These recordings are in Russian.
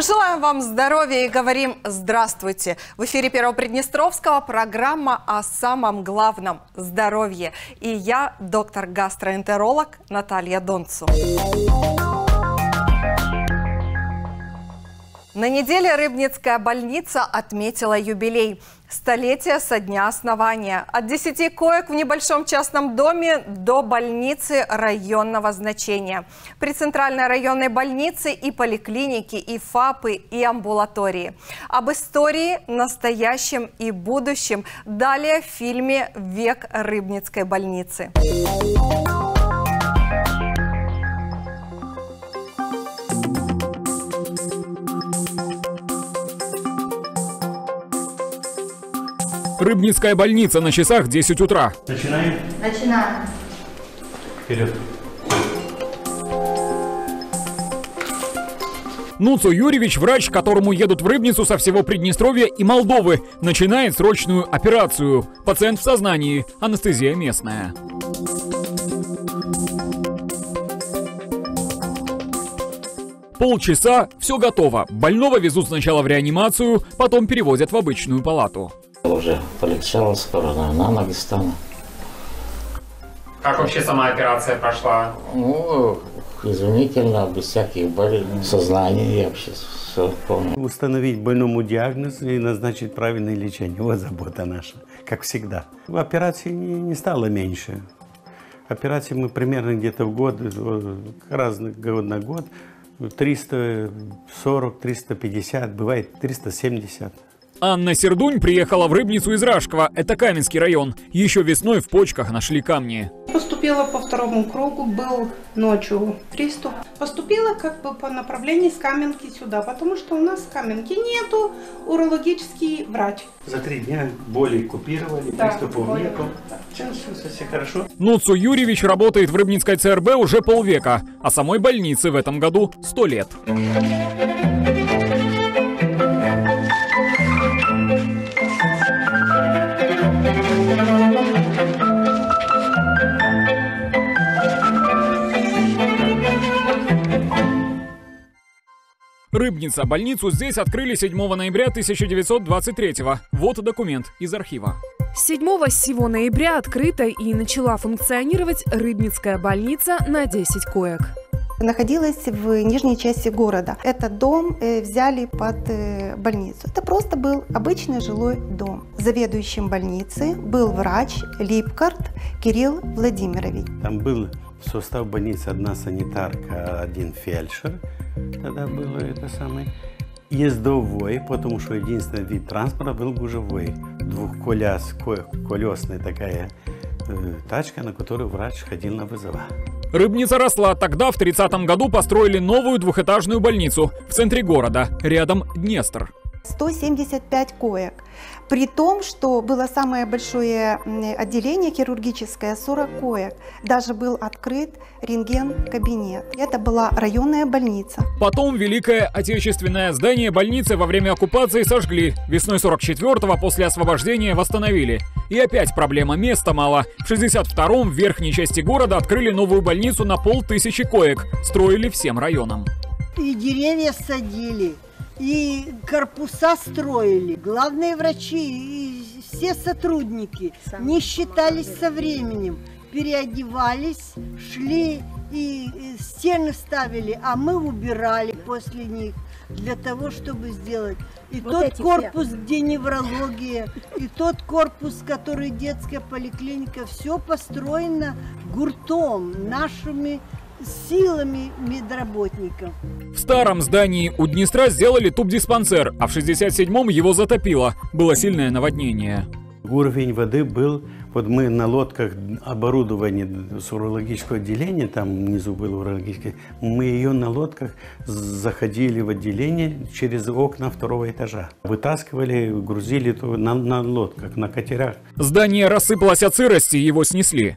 Мы желаем вам здоровья и говорим здравствуйте. В эфире Первого Приднестровского программа о самом главном – здоровье. И я, доктор-гастроэнтеролог Наталья Донцу. На неделе Рыбницкая больница отметила юбилей. Столетие со дня основания. От 10 коек в небольшом частном доме до больницы районного значения. При центральной районной больнице и поликлиники, и ФАПы, и амбулатории. Об истории, настоящем и будущем далее в фильме «Век Рыбницкой больницы». Рыбницкая больница, на часах 10 утра. Начинаем? Начинаем. Вперед. Нуцу Юрьевич – врач, к которому едут в Рыбницу со всего Приднестровья и Молдовы. Начинает срочную операцию. Пациент в сознании. Анестезия местная. Полчаса – все готово. Больного везут сначала в реанимацию, потом перевозят в обычную палату. Уже полегчало скоро, на ноги стану. Как вообще сама операция прошла? Ну, изумительно, без всяких болезней, сознания, я вообще все помню. Установить больному диагноз и назначить правильное лечение. Вот забота наша, как всегда. Операций не стало меньше. Операций мы примерно где-то в год, разных год на год, 340, 350, бывает 370. Анна Сердунь приехала в Рыбницу из Рашкова, это Каменский район. Еще весной в почках нашли камни. Поступила по второму кругу, был ночью приступ. Поступила как бы по направлению с Каменки сюда, потому что у нас Каменки нету, урологический врач. За 3 дня боли купировали, да, приступов нету. Да. Все хорошо. Нуцу Юрьевич работает в Рыбницкой ЦРБ уже полвека, а самой больнице в этом году 100 лет. Рыбница. Больницу здесь открыли 7 ноября 1923-го. Вот документ из архива. 7-го сего ноября открыта и начала функционировать Рыбницкая больница на 10 коек. Находилась в нижней части города. Этот дом взяли под больницу. Это просто был обычный жилой дом. Заведующим больницы был врач Липкарт Кирилл Владимирович. Там был в состав больницы одна санитарка, один фельдшер. Тогда было это самое. Ездовой, потому что единственный вид транспорта был гужевой. Двухколесная такая тачка, на которую врач ходил на вызова. Рыбница росла. Тогда, в 30-м году, построили новую двухэтажную больницу в центре города, рядом Днестр. 175 коек. При том, что было самое большое отделение хирургическое, 40 коек. Даже был открыт рентген-кабинет. Это была районная больница. Потом Великое Отечественное здание больницы во время оккупации сожгли. Весной 44-го после освобождения восстановили. И опять проблема, места мало. В 62-м в верхней части города открыли новую больницу на 5000 коек. Строили всем районам. И деревья садили. И корпуса строили, главные врачи и все сотрудники не считались со временем, переодевались, шли и стены ставили, а мы убирали после них для того, чтобы сделать. И вот тот корпус, все, где неврология, и тот корпус, который детская поликлиника, все построено гуртом, нашими силами медработников. В старом здании у Днестра сделали тубдиспансер, а в 67-м его затопило. Было сильное наводнение. Уровень воды был, вот мы на лодках оборудование с урологического отделения, там внизу было урологическое, мы ее на лодках заходили в отделение через окна 2-го этажа. Вытаскивали, грузили на лодках, на катерах. Здание рассыпалось от сырости, его снесли.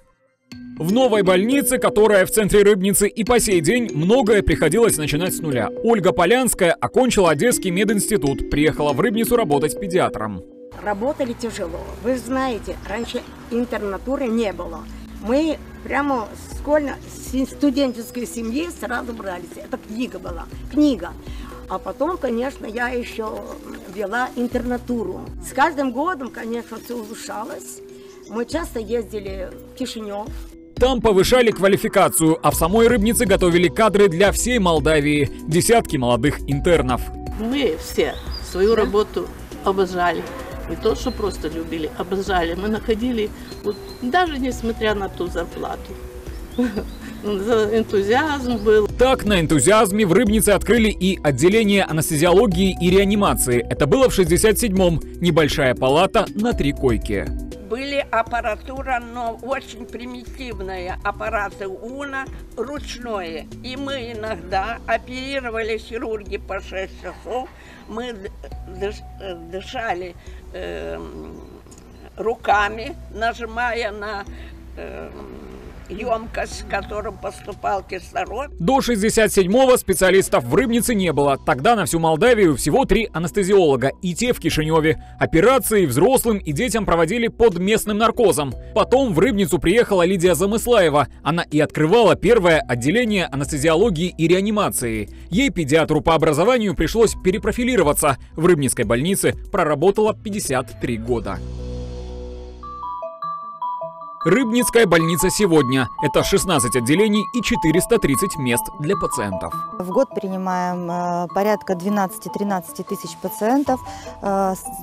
В новой больнице, которая в центре Рыбницы и по сей день, многое приходилось начинать с нуля. Ольга Полянская окончила Одесский мединститут, приехала в Рыбницу работать педиатром. Работали тяжело. Вы знаете, раньше интернатуры не было. Мы прямо с студенческой семьи сразу брались. Это книга была. Книга. А потом, конечно, я еще вела интернатуру. С каждым годом, конечно, все улучшалось. Мы часто ездили в Кишинёв. Там повышали квалификацию, а в самой Рыбнице готовили кадры для всей Молдавии. Десятки молодых интернов. Мы все свою работу обожали. Не то, что просто любили, обожали. Мы находили, вот, даже несмотря на ту зарплату. Энтузиазм был. Так, на энтузиазме в Рыбнице открыли и отделение анестезиологии и реанимации. Это было в 67-м. Небольшая палата на 3 койки. Были аппаратура, но очень примитивная. Аппараты УНА, ручное. И мы иногда оперировали хирурги по 6 часов. Мы дышали руками, нажимая на... емкость, с которым поступал кислород. До 67-го специалистов в Рыбнице не было. Тогда на всю Молдавию всего 3 анестезиолога, и те в Кишиневе. Операции взрослым и детям проводили под местным наркозом. Потом в Рыбницу приехала Лидия Замыслаева. Она и открывала первое отделение анестезиологии и реанимации. Ей, педиатру по образованию, пришлось перепрофилироваться. В Рыбницкой больнице проработала 53 года. Рыбницкая больница сегодня. Это 16 отделений и 430 мест для пациентов. В год принимаем порядка 12-13 тысяч пациентов.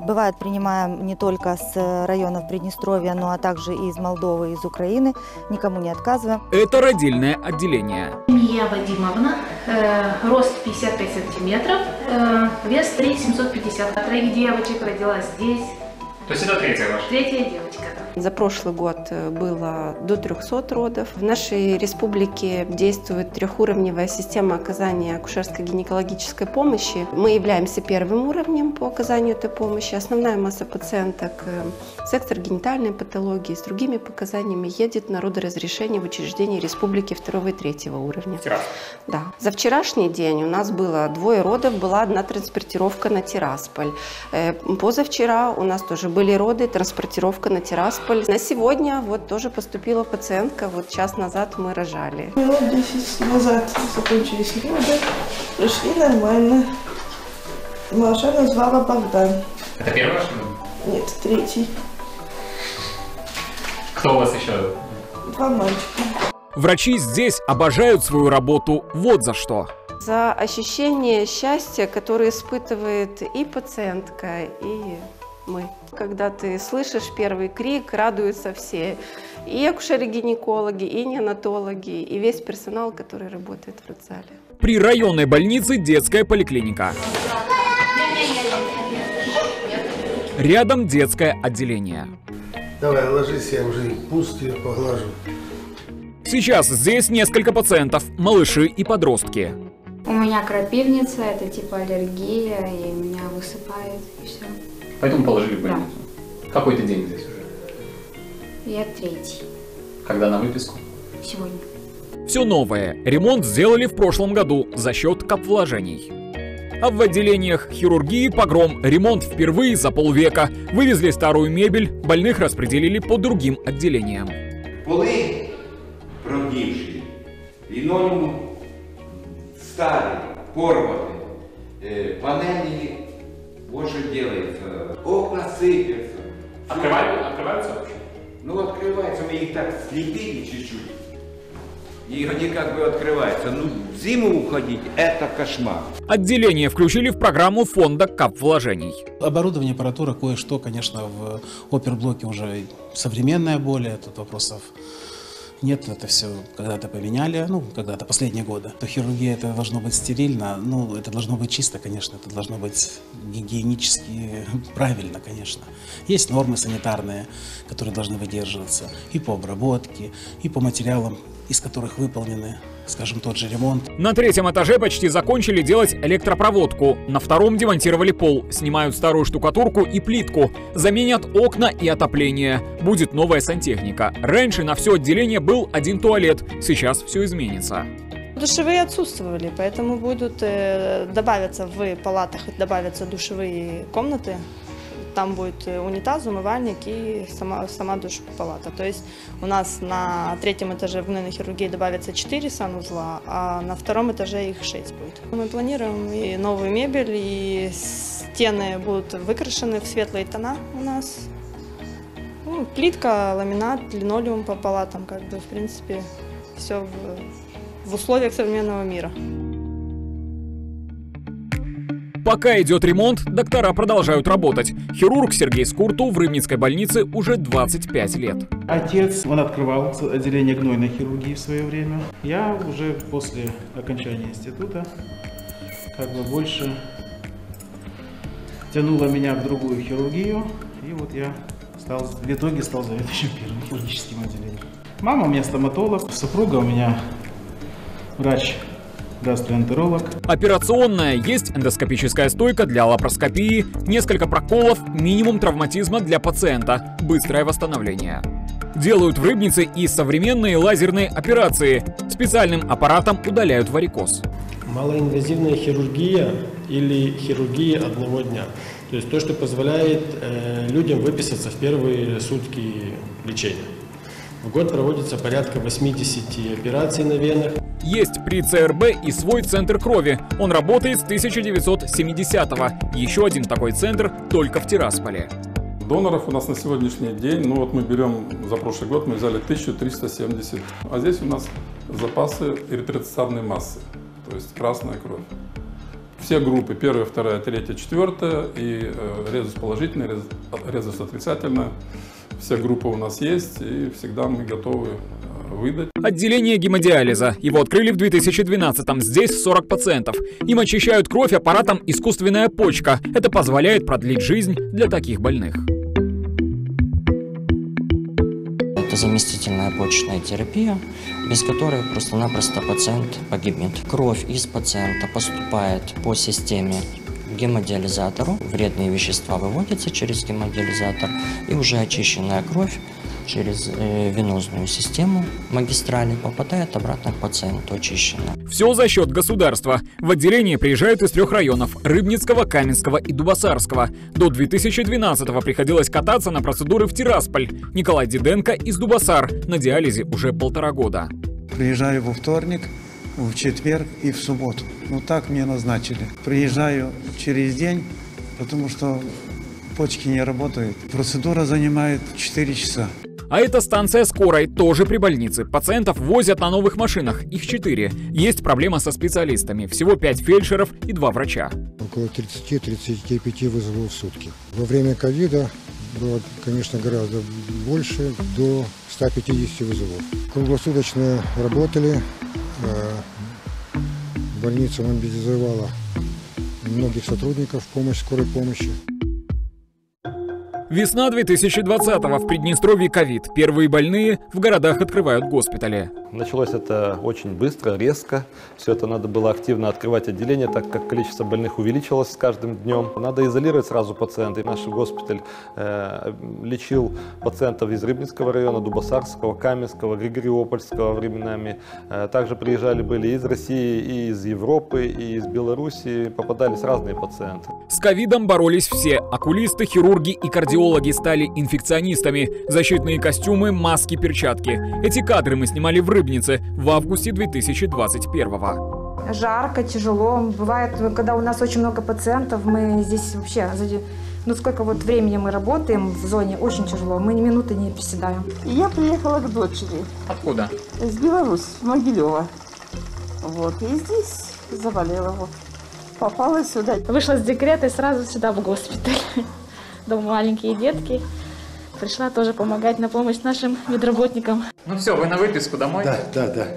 Бывает, принимаем не только с районов Приднестровья, но а также и из Молдовы, и из Украины. Никому не отказываем. Это родильное отделение. Я Вадимовна. Рост 55 сантиметров. Вес 3750. 3 девочек родилась здесь. То есть это 3-я ваша? 3-я девочка. За прошлый год было до 300 родов. В нашей республике действует 3-уровневая система оказания акушерско-гинекологической помощи. Мы являемся 1-м уровнем по оказанию этой помощи. Основная масса пациенток сектор генитальной патологии с другими показаниями едет на родоразрешение в учреждении республики 2-го и 3-го уровня. Да. За вчерашний день у нас было 2 родов, была 1 транспортировка на Тирасполь. Позавчера у нас тоже были роды, транспортировка на Тирасполь. На сегодня вот тоже поступила пациентка, вот час назад мы рожали. Минут 10 назад закончились роды, пришли нормально. Малыша назвала Богдан. Это первый ваш? Нет, 3-й. Кто у вас еще? 2 мальчика. Врачи здесь обожают свою работу, вот за что. За ощущение счастья, которое испытывает и пациентка, и мы. Когда ты слышишь первый крик, радуются все. И акушеры-гинекологи, и неонатологи, и весь персонал, который работает в родзале. При районной больнице детская поликлиника. Рядом детское отделение. Давай, ложись, я уже пусть ее поглажу. Сейчас здесь несколько пациентов, малыши и подростки. У меня крапивница, это типа аллергия, и меня высыпает, и все. Поэтому положили в больницу? Да. Какой ты день здесь уже? Я 3-й. Когда на выписку? Сегодня. Все новое. Ремонт сделали в прошлом году за счет капвложений. А в отделениях хирургии погром, ремонт впервые за полвека. Вывезли старую мебель, больных распределили по другим отделениям. Полы прогнившие, линолеум старый, порванный, панели больше делается, окна сыпятся. Открываются вообще? Ну открываются, мы их так слепили чуть-чуть. И они как бы открываются. Ну, в зиму уходить – это кошмар. Отделение включили в программу фонда капвложений. Оборудование, аппаратура, кое-что, конечно, в оперблоке уже современное более. Тут вопросов нет, это все когда-то поменяли, ну, когда-то, последние годы. То хирургия – это должно быть стерильно, ну, это должно быть чисто, конечно, это должно быть гигиенически правильно, конечно. Есть нормы санитарные, которые должны выдерживаться и по обработке, и по материалам, из которых выполнены, скажем, тот же ремонт. На 3-м этаже почти закончили делать электропроводку. На 2-м демонтировали пол, снимают старую штукатурку и плитку, заменят окна и отопление. Будет новая сантехника. Раньше на все отделение был 1 туалет, сейчас все изменится. Душевые отсутствовали, поэтому будут добавятся в палатах, добавятся душевые комнаты. Там будет унитаз, умывальник и сама душ-палата. То есть у нас на третьем этаже в гнойной хирургии добавится 4 санузла, а на втором этаже их 6 будет. Мы планируем и новую мебель, и стены будут выкрашены в светлые тона у нас. Ну, плитка, ламинат, линолеум по палатам, как бы, в принципе, все в условиях современного мира. Пока идет ремонт, доктора продолжают работать. Хирург Сергей Скурту в Рыбницкой больнице уже 25 лет. Отец, он открывал отделение гнойной хирургии в свое время. Я уже после окончания института как бы больше тянула меня в другую хирургию. И вот я в итоге стал заведующим первым хирургическим отделением. Мама у меня стоматолог, супруга у меня врач. Гастроэнтеролог. Операционная, есть эндоскопическая стойка для лапароскопии, несколько проколов, минимум травматизма для пациента, быстрое восстановление. Делают в Рыбнице и современные лазерные операции. Специальным аппаратом удаляют варикоз. Малоинвазивная хирургия или хирургия одного дня. То есть то, что позволяет людям выписаться в первые сутки лечения. В год проводится порядка 80 операций на венах. Есть при ЦРБ и свой центр крови. Он работает с 1970-го. Еще один такой центр только в Тирасполе. Доноров у нас на сегодняшний день, ну вот мы берем за прошлый год, мы взяли 1370. А здесь у нас запасы эритроцитарной массы, то есть красная кровь. Все группы, 1, 2, 3, 4 и резус положительный, резус отрицательный. Все группы у нас есть и всегда мы готовы выдать. Отделение гемодиализа. Его открыли в 2012-м. Здесь 40 пациентов. Им очищают кровь аппаратом искусственная почка. Это позволяет продлить жизнь для таких больных. Это заместительная почечная терапия, без которой просто-напросто пациент погибнет. Кровь из пациента поступает по системе гемодиализатору, вредные вещества выводятся через гемодиализатор, и уже очищенная кровь через венозную систему магистрали попадает обратно к пациенту очищенно. Все за счет государства. В отделение приезжают из 3 районов – Рыбницкого, Каменского и Дубасарского. До 2012-го приходилось кататься на процедуры в Тирасполь. Николай Диденко из Дубасар на диализе уже 1,5 года. Приезжаю во вторник, в четверг и в субботу. Ну так мне назначили. Приезжаю через день, потому что почки не работают. Процедура занимает 4 часа. А это станция скорой, тоже при больнице. Пациентов возят на новых машинах, их 4. Есть проблема со специалистами. Всего 5 фельдшеров и 2 врача. Около 30-35 вызовов в сутки. Во время ковида было, конечно, гораздо больше, до 150 вызовов. Круглосуточно работали. Больница мобилизовала многих сотрудников в помощь скорой помощи. Весна 2020-го. В Приднестровье ковид. Первые больные в городах открывают госпитали. Началось это очень быстро, резко. Все это надо было активно открывать отделение, так как количество больных увеличилось с каждым днем. Надо изолировать сразу пациентов. Наш госпиталь лечил пациентов из Рыбницкого района, Дубасарского, Каменского, Григориопольского временами. Также приезжали были из России, и из Европы, и из Беларуси. Попадались разные пациенты. С ковидом боролись все. Окулисты, хирурги и кардиологи. Кардиологи стали инфекционистами. Защитные костюмы, маски, перчатки. Эти кадры мы снимали в Рыбнице в августе 2021-го. Жарко, тяжело. Бывает, когда у нас очень много пациентов, мы здесь вообще... Ну, сколько вот времени мы работаем в зоне, очень тяжело. Мы ни минуты не приседаем. Я приехала к дочери. Откуда? Из Беларуси, с Могилева. Вот. И здесь заболела. Вот. Попала сюда. Вышла с декрета и сразу сюда, в госпиталь. Дома маленькие детки. Пришла тоже помогать, на помощь нашим медработникам. Ну все, вы на выписку домой? Да.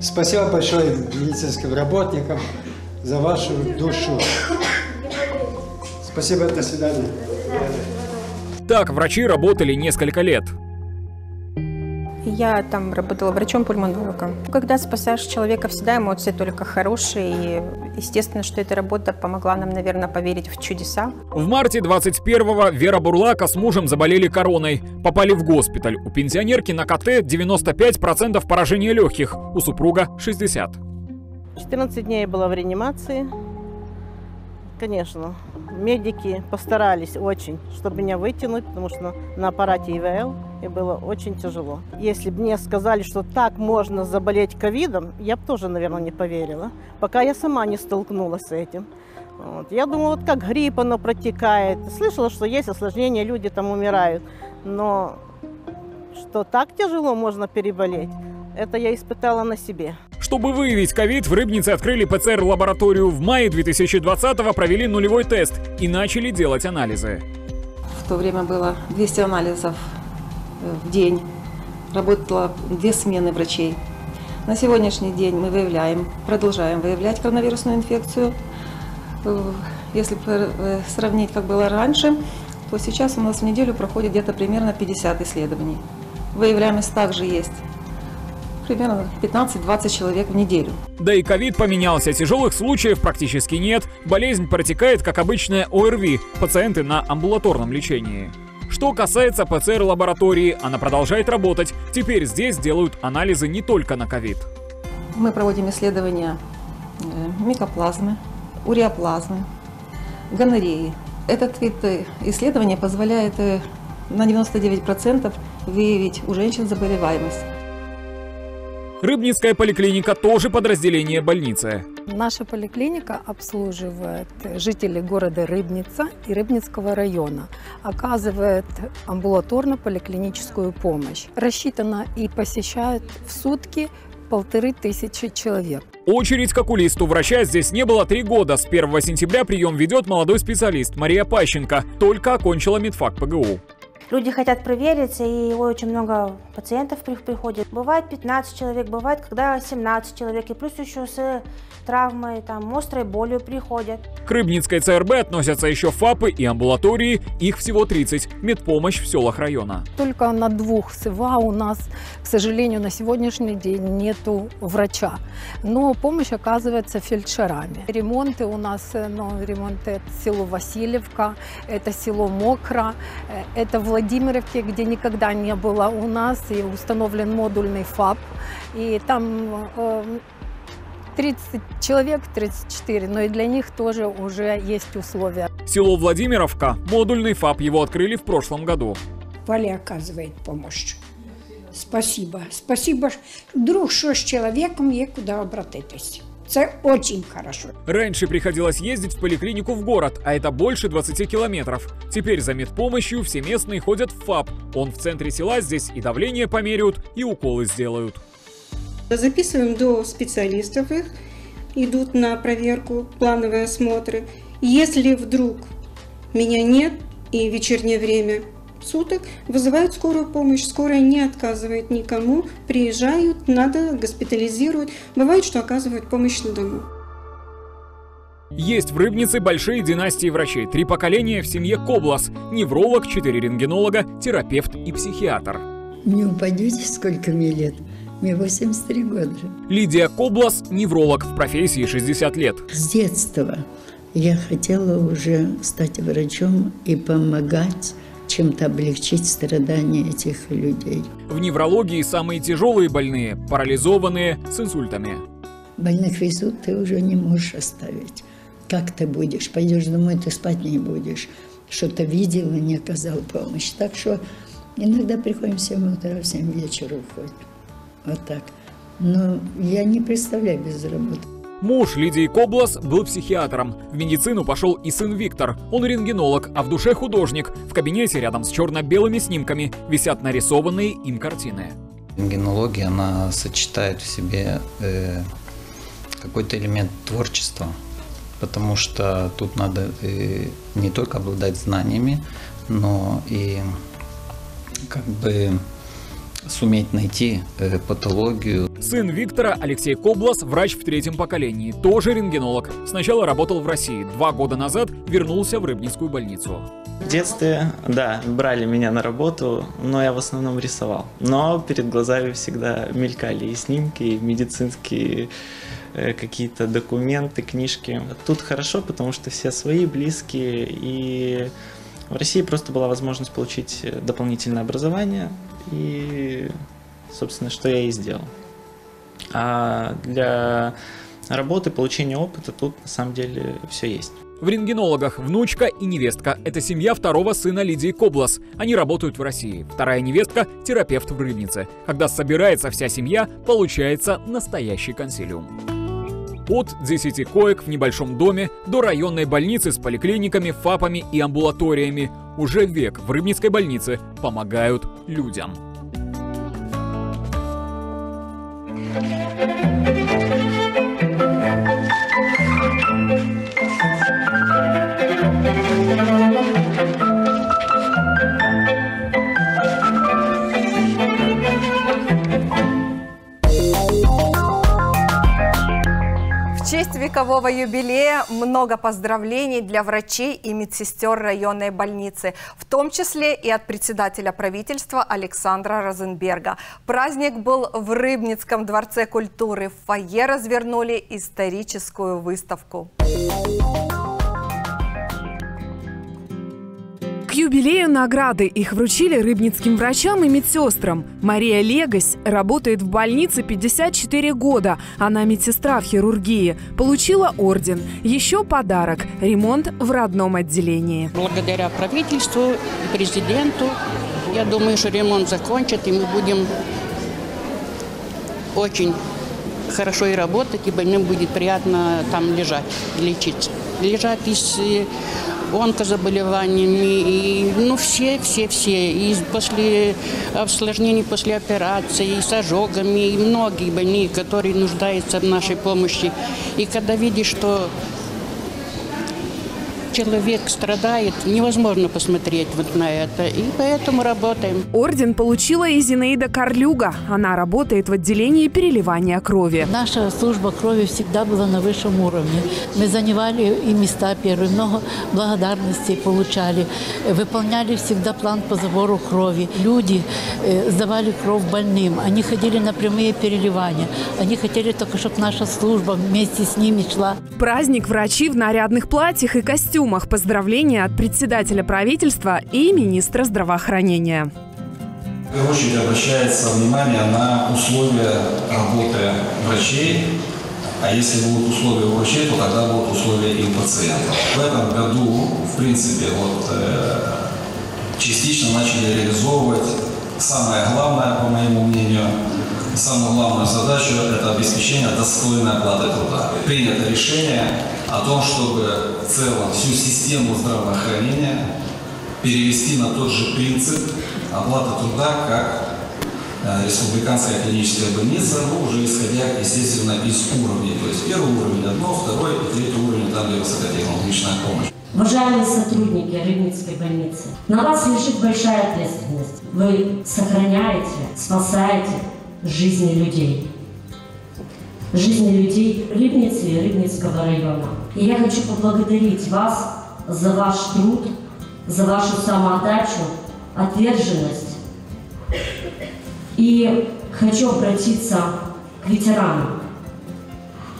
Спасибо большое медицинским работникам за вашу душу. Спасибо, до свидания. Так врачи работали несколько лет. Я там работала врачом-пульмонологом. Когда спасаешь человека, всегда эмоции только хорошие. И естественно, что эта работа помогла нам, наверное, поверить в чудеса. В марте 21-го Вера Бурлака с мужем заболели короной. Попали в госпиталь. У пенсионерки на КТ 95% поражения легких, у супруга 60%. 14 дней я была в реанимации. Конечно, медики постарались очень, чтобы меня вытянуть, потому что на аппарате ИВЛ и было очень тяжело. Если бы мне сказали, что так можно заболеть ковидом, я бы тоже, наверное, не поверила, пока я сама не столкнулась с этим. Вот. Я думала, вот как грипп оно протекает. Слышала, что есть осложнения, люди там умирают. Но что так тяжело можно переболеть, это я испытала на себе. Чтобы выявить ковид, в Рыбнице открыли ПЦР-лабораторию. В мае 2020-го провели нулевой тест и начали делать анализы. В то время было 200 анализов в день. Работало 2 смены врачей. На сегодняшний день мы продолжаем выявлять коронавирусную инфекцию. Если сравнить, как было раньше, то сейчас у нас в неделю проходит где-то примерно 50 исследований. Выявляемость также есть. Примерно 15-20 человек в неделю. Да и ковид поменялся. Тяжелых случаев практически нет. Болезнь протекает, как обычная ОРВИ. Пациенты на амбулаторном лечении. Что касается ПЦР-лаборатории, она продолжает работать. Теперь здесь делают анализы не только на ковид. Мы проводим исследования микоплазмы, уреоплазмы, гонореи. Этот вид исследования позволяет на 99% выявить у женщин заболеваемость. Рыбницкая поликлиника тоже подразделение больницы. Наша поликлиника обслуживает жителей города Рыбница и Рыбницкого района, оказывает амбулаторно-поликлиническую помощь. Рассчитано и посещают в сутки 1500 человек. Очередь к окулисту врача здесь не было 3 года. С 1 сентября прием ведет молодой специалист Мария Пащенко. Только окончила медфак ПГУ. Люди хотят провериться, и очень много пациентов приходит. Бывает 15 человек, бывает, когда 17 человек, и плюс еще с травмой, там, острой болью приходят. К Рыбницкой ЦРБ относятся еще ФАПы и амбулатории, их всего 30, медпомощь в селах района. Только на 2 СЭВА у нас, к сожалению, на сегодняшний день нету врача, но помощь оказывается фельдшерами. Ремонты у нас, ремонты это село Васильевка, это село Мокро, это Владимировке, где никогда не было у нас, и установлен модульный ФАП, и там 30 человек, 34, но и для них тоже уже есть условия. Село Владимировка, модульный ФАП, его открыли в прошлом году. Валя оказывает помощь. Спасибо, спасибо. Друг, что с человеком, я куда обратитесь. Это очень хорошо. Раньше приходилось ездить в поликлинику в город, а это больше 20 километров. Теперь за медпомощью все местные ходят в ФАП. Он в центре села, здесь и давление померяют, и уколы сделают. Записываем до специалистов, их идут на проверку, плановые осмотры. Если вдруг меня нет и вечернее время суток, вызывают скорую помощь. Скорая не отказывает никому, приезжают, надо, госпитализируют. Бывает, что оказывают помощь на дому. Есть в Рыбнице большие династии врачей. 3 поколения в семье Коблас. Невролог, 4 рентгенолога, терапевт и психиатр. Не упадете, сколько мне лет? Мне 83 года. Лидия Коблас – невролог, в профессии 60 лет. С детства я хотела уже стать врачом и помогать, чем-то облегчить страдания этих людей. В неврологии самые тяжелые больные, парализованные, с инсультами. Больных везут, ты уже не можешь оставить. Как ты будешь? Пойдешь домой, ты спать не будешь. Что-то видел и не оказал помощь. Так что иногда приходим в 7 утра, в 7 вечера уходим. Вот так. Но я не представляю без работы. Муж Лидии Коблас был психиатром. В медицину пошел и сын Виктор. Он рентгенолог, а в душе художник. В кабинете рядом с черно-белыми снимками висят нарисованные им картины. Рентгенология, она сочетает в себе какой-то элемент творчества, потому что тут надо не только обладать знаниями, но и как бы суметь найти патологию. Сын Виктора, Алексей Коблас, врач в 3-м поколении, тоже рентгенолог. Сначала работал в России, 2 года назад вернулся в Рыбницкую больницу. В детстве, да, брали меня на работу, но я в основном рисовал. Но перед глазами всегда мелькали и снимки, и медицинские какие-то документы, книжки. Тут хорошо, потому что все свои, близкие, и в России просто была возможность получить дополнительное образование. И, собственно, что я и сделал. А для работы, получения опыта тут на самом деле все есть. В рентгенологах внучка и невестка. Это семья второго сына Лидии Коблас. Они работают в России. Вторая невестка – терапевт в Рыбнице. Когда собирается вся семья, получается настоящий консилиум. От 10 коек в небольшом доме до районной больницы с поликлиниками, ФАПами и амбулаториями. Уже век в Рыбницкой больнице помогают людям. В честь векового юбилея много поздравлений для врачей и медсестер районной больницы, в том числе и от председателя правительства Александра Розенберга. Праздник был в Рыбницком дворце культуры. В фойе развернули историческую выставку. К юбилею награды их вручили рыбницким врачам и медсестрам. Мария Легось работает в больнице 54 года. Она медсестра в хирургии. Получила орден. Еще подарок – ремонт в родном отделении. Благодаря правительству и президенту, я думаю, что ремонт закончат, и мы будем очень хорошо и работать, и больным будет приятно там лежать, лечиться. Лежат и онкозаболеваниями, и, ну, все. И после осложнений, после операции, и с ожогами, и многие больные, которые нуждаются в нашей помощи. И когда видишь, что человек страдает, невозможно посмотреть вот на это. И поэтому работаем. Орден получила и Зинаида Корлюга. Она работает в отделении переливания крови. Наша служба крови всегда была на высшем уровне. Мы занимали и места первые, много благодарностей получали. Выполняли всегда план по забору крови. Люди сдавали кровь больным. Они ходили на прямые переливания. Они хотели только, чтобы наша служба вместе с ними шла. Праздник врачи в нарядных платьях и костюмах. Поздравления от председателя правительства и министра здравоохранения. В первую очередь обращается внимание на условия работы врачей. А если будут условия у врачей, то тогда будут условия и у пациентов. В этом году, в принципе, частично начали реализовывать самое главное, по моему мнению, самую главную задачу – это обеспечение достойной оплаты труда. Принято решение о том, чтобы в целом всю систему здравоохранения перевести на тот же принцип оплаты труда, как республиканская клиническая больница, но уже исходя, естественно, из уровней. То есть первый уровень одно, второй и третий уровень там, где высокотехнологичная помощь. Уважаемые сотрудники Рыбницкой больницы, на вас лежит большая ответственность. Вы сохраняете, спасаете жизни людей. Жизни людей Рыбницы и Рыбницкого района. И я хочу поблагодарить вас за ваш труд, за вашу самоотдачу, отверженность. И хочу обратиться к ветеранам.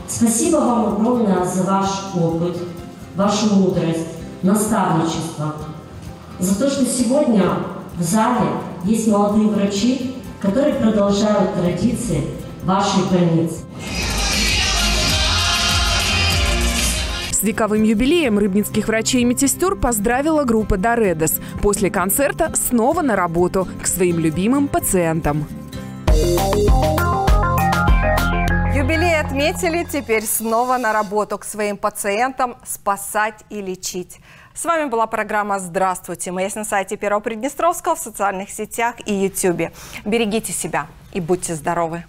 Спасибо вам огромное за ваш опыт, вашу мудрость, наставничество. За то, что сегодня в зале есть молодые врачи, которые продолжают традиции вашей больницы. С вековым юбилеем рыбницких врачей и медсестер поздравила группа «Доредос». После концерта снова на работу к своим любимым пациентам. Юбилей отметили, теперь снова на работу к своим пациентам спасать и лечить. С вами была программа «Здравствуйте». Мы есть на сайте Первого Приднестровского, в социальных сетях и YouTube. Берегите себя и будьте здоровы.